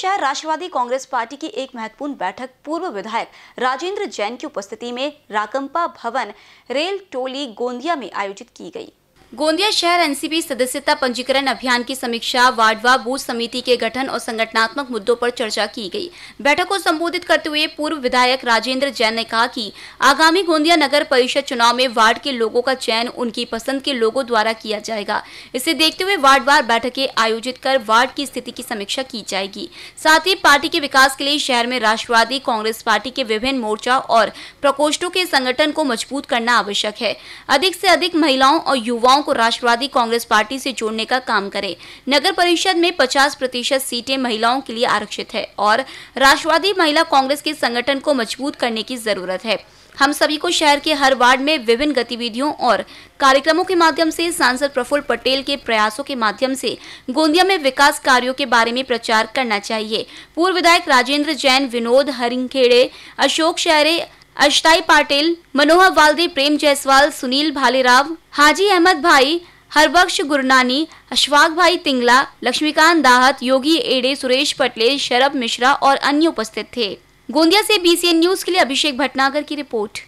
शहर राष्ट्रवादी कांग्रेस पार्टी की एक महत्वपूर्ण बैठक पूर्व विधायक राजेंद्र जैन की उपस्थिति में राकंपा भवन रेल टोली गोंदिया में आयोजित की गई। गोंदिया शहर एनसीपी सदस्यता पंजीकरण अभियान की समीक्षा, वार्डवा बूथ समिति के गठन और संगठनात्मक मुद्दों पर चर्चा की गई। बैठक को संबोधित करते हुए पूर्व विधायक राजेंद्र जैन ने कहा कि आगामी गोंदिया नगर परिषद चुनाव में वार्ड के लोगों का चयन उनकी पसंद के लोगों द्वारा किया जाएगा। इसे देखते हुए वार्डवार बैठकें आयोजित कर वार्ड की स्थिति की समीक्षा की जाएगी। साथ ही पार्टी के विकास के लिए शहर में राष्ट्रवादी कांग्रेस पार्टी के विभिन्न मोर्चा और प्रकोष्ठों के संगठन को मजबूत करना आवश्यक है। अधिक से अधिक महिलाओं और युवाओं को राष्ट्रवादी कांग्रेस पार्टी से जोड़ने का काम करें। नगर परिषद में 50% सीटें महिलाओं के लिए आरक्षित है और राष्ट्रवादी महिला कांग्रेस के संगठन को मजबूत करने की जरूरत है। हम सभी को शहर के हर वार्ड में विभिन्न गतिविधियों और कार्यक्रमों के माध्यम से सांसद प्रफुल पटेल के प्रयासों के माध्यम से गोंदिया में विकास कार्यों के बारे में प्रचार करना चाहिए। पूर्व विधायक राजेंद्र जैन, विनोद हरिंगेड़े, अशोक शहरे, अष्टाई पाटिल, मनोहर वालदे, प्रेम जैसवाल, सुनील भालेराव, हाजी अहमद भाई, हरबख्श गुरनानी, अशवाक भाई, तिंगला लक्ष्मीकांत, दाहत योगी एडे, सुरेश पटेल, शरद मिश्रा और अन्य उपस्थित थे। गोंदिया से BCN न्यूज के लिए अभिषेक भटनागर की रिपोर्ट।